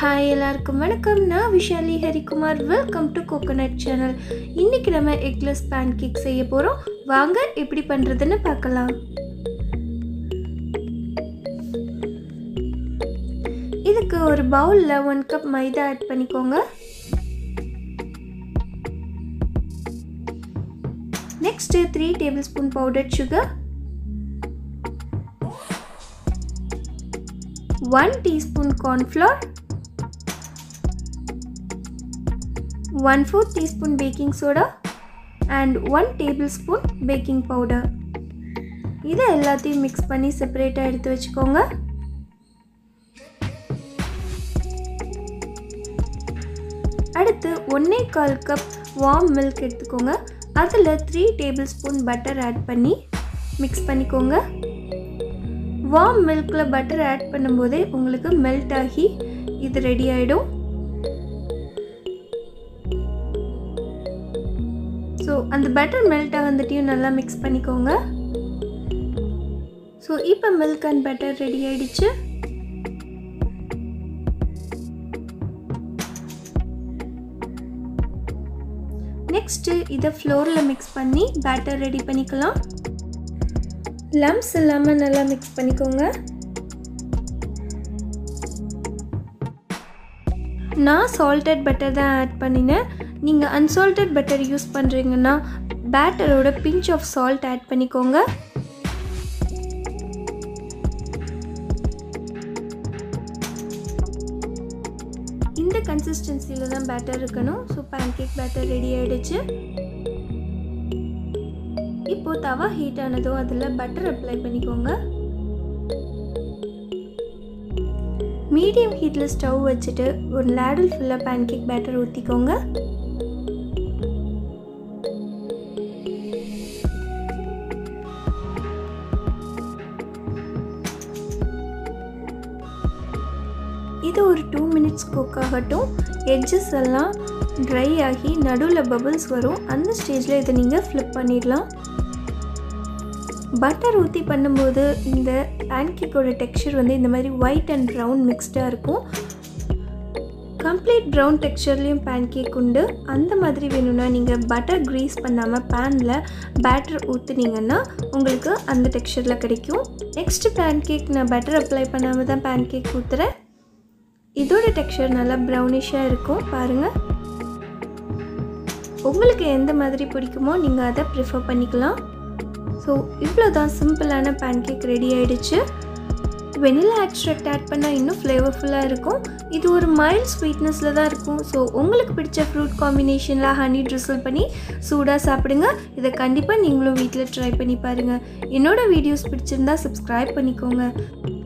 हाय एल्लारुक्कुम वणक्कम ना Vishali Harikumar welcome to coconut channel. इन्नैक्कु नाम एग्लेस पैनकेक सेय्य पोरोम वांग एप्पडी पण्णरदुन्नु पार्क्कलाम। इदुक्कु ओरु बाउल 1 कप मैदा ऐड पण्णिकोंगा। Next 3 tablespoon powdered sugar, 1 teaspoon corn flour, 1/4 teaspoon baking soda and 1 tablespoon baking powder. इधर எல்லாத்தையும் mix பண்ணி செப்பரேட்டா எடுத்து வெச்சுக்கோங்க। அடுத்து 1/4 cup warm milk எடுத்துக்கோங்க। அதில 3 tablespoon butter add பண்ணி mix பண்ணிக்கோங்க। वार्म मिल्क बटर ऐड பண்ணும்போது உங்களுக்கு மெல்ட் ஆகி இது ரெடி ஆயிடும்। சோ அந்த பட்டர் மெல்ட் ஆனதுக்கு நல்லா mix பண்ணிக்கோங்க। சோ இப்போ milk and butter ரெடி ஆயிடுச்சு। next இத ஃப்ளோர்ல mix பண்ணி பேட்டர் ரெடி பண்ணிக்கலாம்। लम्स इल्लामा नल्ला मिक्स पण्णिकोंगा। நான் சால்ட்டட் பட்டர் தான் ஆட் பண்ணினேன்। நீங்க அன்சால்ட்டட் பட்டர் யூஸ் பண்றீங்கன்னா பேட்டரோட pinch of salt ஆட் பண்ணிக்கோங்க। இந்த கன்சிஸ்டன்சில தான் பேட்டர் இருக்கணும்। சோ pancake batter ரெடி ஆயிடுச்சு। இப்போ தவா ஹீட் ஆனதோ அதுல பட்டர் அப்ளை பண்ணிக்கோங்க। மீடியம் ஹீட்ல ஸ்டவ் வச்சிட்டு ஒரு லாடல் ஃபுல்லா பான்கேக் பேட்டர் ஊத்திக்கோங்க। இது ஒரு 2 minutes cook ஆகட்டும்। எட்ஜஸ் எல்லாம் ட்ரை ஆகி நடுவுல பபிள்ஸ் வரும்। அந்த ஸ்டேஜ்ல இத நீங்க ஃபிளிப் பண்ணிடலாம்। बटर ஊத்தி பண்ணும்போது இந்த பான்கேக்கோட டெக்ஸ்சர் வந்து இந்த மாதிரி ஒயிட் அண்ட் பிரவுன் மிக்ஸ்டா இருக்கும்। கம்ப்ளீட் பிரவுன் டெக்ஸ்சர்லயும் பான்கேக் உண்டு। அந்த மாதிரி வேணும்னா நீங்க பட்டர் கிரீஸ் பண்ணாம panல பேட்டர் ஊத்துனீங்கன்னா உங்களுக்கு அந்த டெக்ஸ்சர்ல கிடைக்கும்। நெக்ஸ்ட் பான்கேக் நான் பட்டர் அப்ளை பண்ணாம தான் பான்கேக் ஊத்துறேன்। இதோட டெக்ஸ்சர் நல்லா பிரவுனிஷா இருக்கும் பாருங்க। உங்களுக்கு எந்த மாதிரி பிடிக்குமோ நீங்க அத பிரெஃபர் பண்ணிக்கலாம்। सो इव्वलो सिंपलाना पैनकेक रेडी आयिडुच्चु। वेनिला एक्सट्रैक्ट ऐड पन्ना इन्नु फ्लेवरफुल्ला इरुक्कुम। इदु ओरु माइल्ड स्वीटनेस्ला तान इरुक्कुम। सो उंगलुक्कु पिडिच्च फ्रूट कॉम्बिनेशनला हनी ड्रिसल पन्नी सूडा साप्पिडुंगा। इद कंडिप्पा नींगलुम वीट्ल ट्राई पन्नी पारुंगा। एन्नोड वीडियोस पिडिच्चिरुंदा सब्सक्राइब पन्निकोंगा।